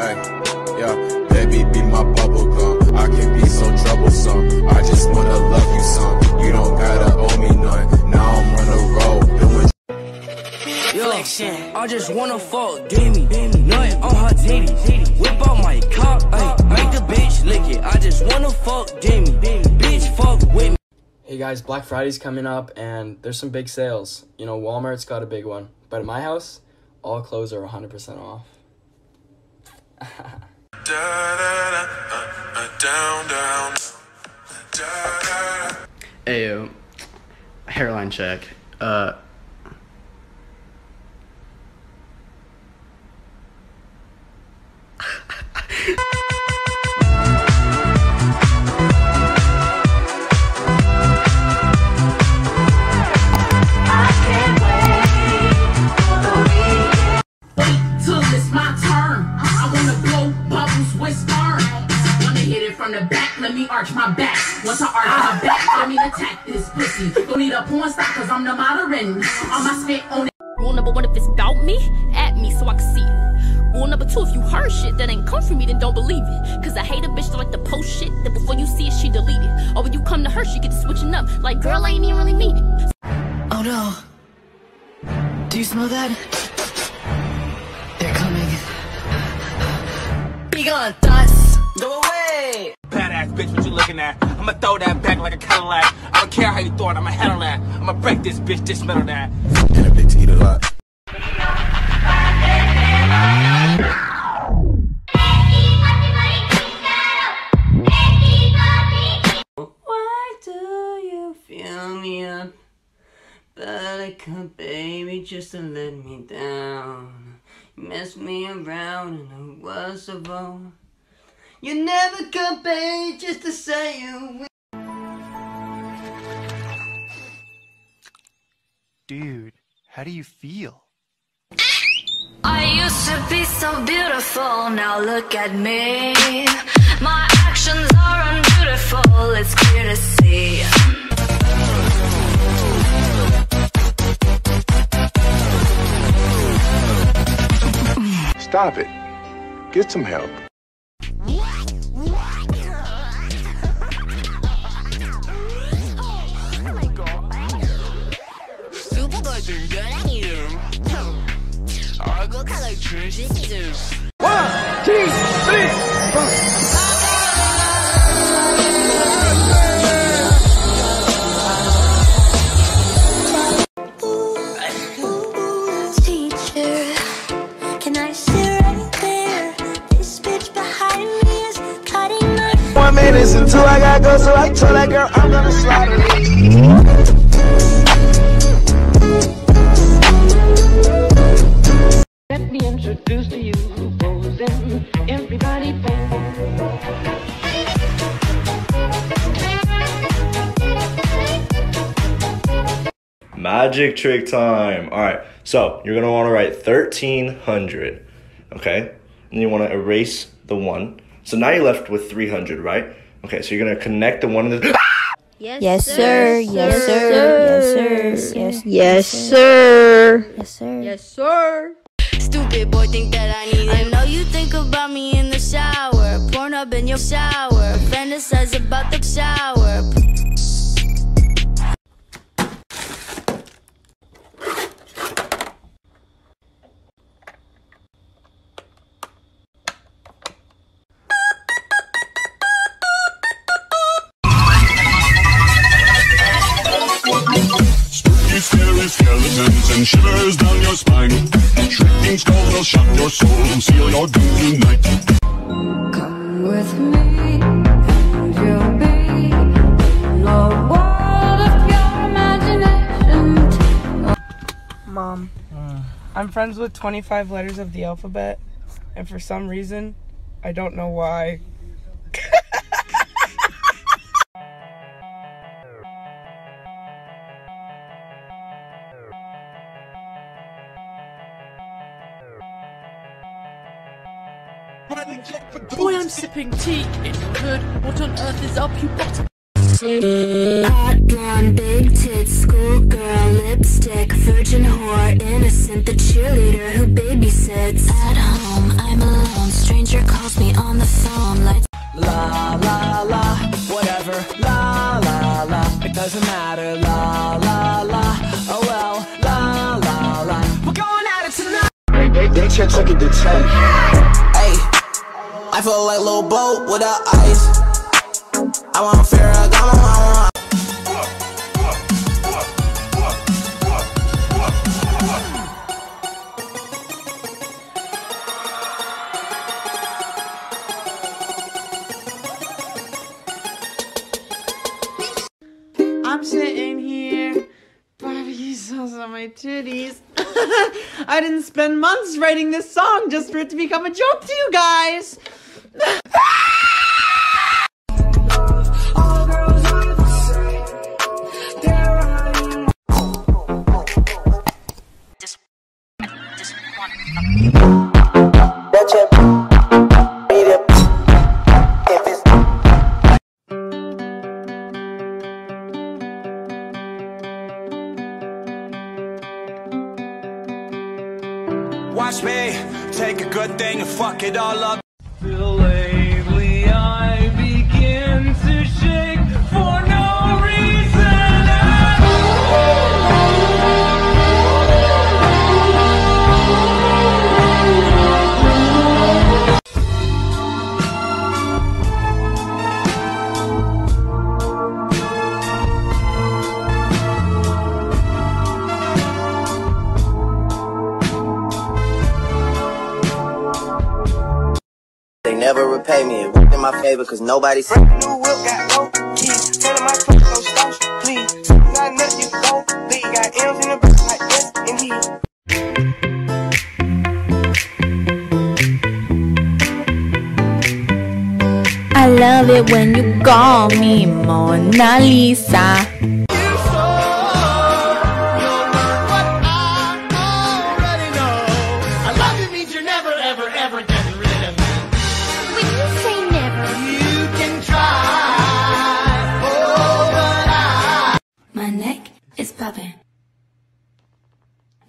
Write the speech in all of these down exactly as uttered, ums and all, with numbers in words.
Ay, yeah, baby, be my bubble gum. I can be so troublesome. I just wanna love you some. You don't gotta owe me none. Now I'm on the road doing. Yo, I just wanna fuck, give me, give me nothing on her titty. Whip out my cop, ayy, make the bitch lick it. I just wanna fuck, give me, bitch, fuck with me. Hey guys, Black Friday's coming up, and there's some big sales. You know, Walmart's got a big one, but at my house, all clothes are one hundred percent off. Da, da, da, uh, uh, down, down. Da, da. Ayo, hairline check. Uh, let me arch my back. Once I arch my back, let me attack this pussy. Don't need a porn star cause I'm the moderator. All my spit on it. Rule number one, if it's about me, at me so I can see it. Rule number two, if you heard shit that ain't come from me, then don't believe it. Cause I hate a bitch that like to post shit that before you see it, she delete it. Or when you come to her, she get to switching up. Like, girl, I ain't even really mean it. Oh no. Do you smell that? They're coming. Be gone, thoughts. Go away. Bad ass bitch, what you looking at? I'ma throw that back like a Cadillac. I don't care how you throw it, I'ma handle that. I'ma break this bitch, dismantle that. And a bitch eat a lot. Why do you feel me up? Buttercup, baby, just to let me down. You messed me around and I was a bone. You never come back just to say you will. Dude, how do you feel? I used to be so beautiful, now look at me. My actions are unbeautiful, it's clear to see. Stop it. Get some help. One, two, three, four. Teacher, can I sit right there? This bitch behind me is cutting my. One minute and two, I gotta go, so I told that girl I'm gonna slaughter it. Introduce to you who goes in, everybody pays. Magic trick time. All right, so you're gonna wanna write thirteen hundred, okay? And you wanna erase the one. So now you're left with three hundred, right? Okay, so you're gonna connect the one and the... Yes, yes, sir. Yes, sir. Yes, sir. Yes, sir. Yes, sir. Yes, sir. Yes, sir. Stupid boy, think that I need it. I know you think about me in the shower. Porn up in your shower. Fantasize about the shower. Spooky, scary skeletons and shivers down your spine. Shrieking skulls will shock your soul and seal your doom tonight. Come with me and you'll be in a world of your imagination. Mom, uh. I'm friends with twenty-five letters of the alphabet, and for some reason, I don't know why. Boy, I'm sipping tea in curd. What on earth is up, you bot? Hot blonde, big tits, schoolgirl, lipstick, virgin whore, innocent, the cheerleader who babysits. At home, I'm alone, stranger. check, check it to ten. Hey, I feel like Lil Bo without ice. I want fair, I got my mama. I'm sitting here, Bobby sauce on my titties. I didn't spend months writing this song just for it to become a joke to you guys. Watch me take a good thing and fuck it all up. Till lately I begin to shake for no never repay me, it worked in my favor cause nobody said new whip got low key, feeling my truck no stops, please. Got nothing you don't be, got M's in the back like S and E. I love it when you call me Mona Lisa.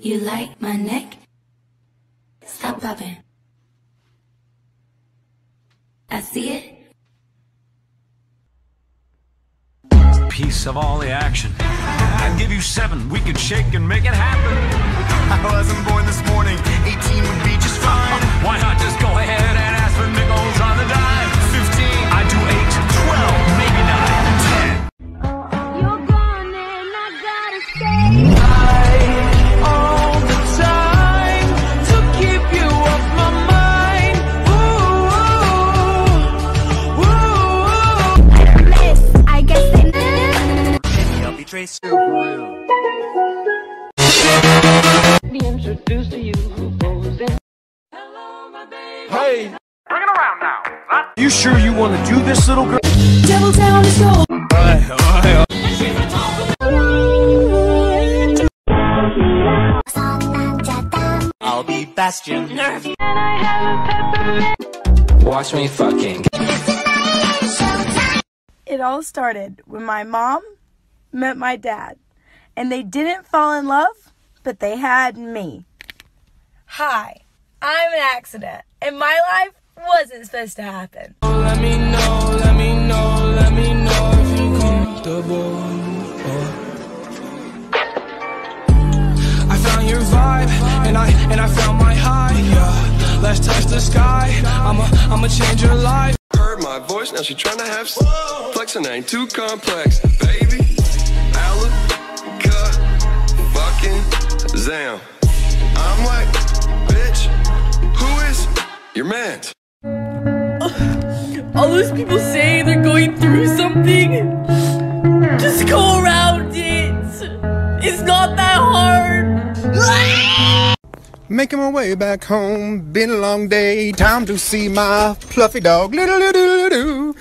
You like my neck? Stop popping. I see it. Piece of all the action. I'd give you seven. We could shake and make it happen. I wasn't born this morning. eighteen would be just fine. Why not just go ahead and ask for nickels on the dime? fifteen. I do eight. twelve. Maybe nine. ten. You're gone and I gotta stay. Be introduced to you who goes in. Hello, my baby. Hey, bring it around now. Huh? You sure you want to do this, little girl? Devil down is gold. Hi, hi. I'll be Bastion Nerf. And I have a peppermint. Watch me fucking. It all started when my mom met my dad, and they didn't fall in love, but they had me. Hi, I'm an accident, and my life wasn't supposed to happen. Oh, let me know, let me know, let me know if you're comfortable. Oh. I found your vibe, and I and I found my high. Yeah. Let's touch the sky. I'ma I'ma change your life. Heard my voice, now she tryna have flex, and ain't too complex, baby. Damn. I'm like, bitch, who is your man? Uh, all those people say they're going through something. Just go around it. It's not that hard. Making my way back home. Been a long day. Time to see my fluffy dog. Little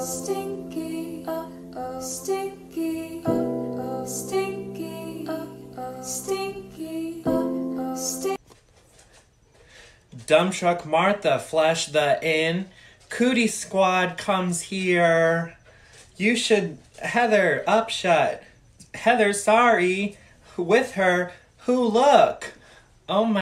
Stinky, oh, oh, stinky, oh. Stinky, oh, oh, stinky, oh, oh, stinky. Dumb Truck Martha, flash the in. Cootie Squad comes here. You should, Heather, Upshot. Heather, sorry, with her, who look? Oh my.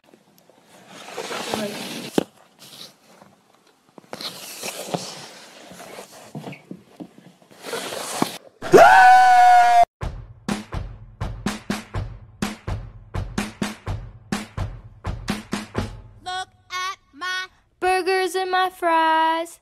my fries.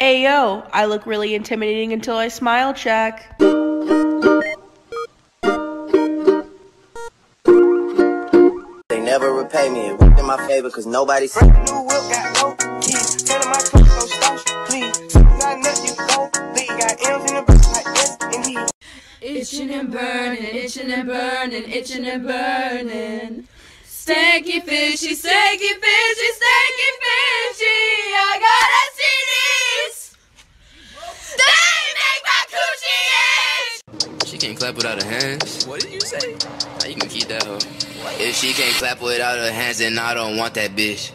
Ayo, I look really intimidating until I smile check. They never repay me, it worked in my favor cause nobody's new will got low key. Tell my truck, no stash, please. Got nothing you go, but you got M's in the bus like S and E. Itching and burning, itching and burning, itching and burning. Stanky fishy, stanky fishy, stanky fishy. I gotta see these. They make my coochie itch. She can't clap without her hands. What did you say? Now you can keep that hoe. If she can't clap without her hands, then I don't want that bitch.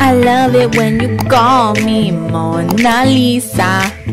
I love it when you call me Mona Lisa.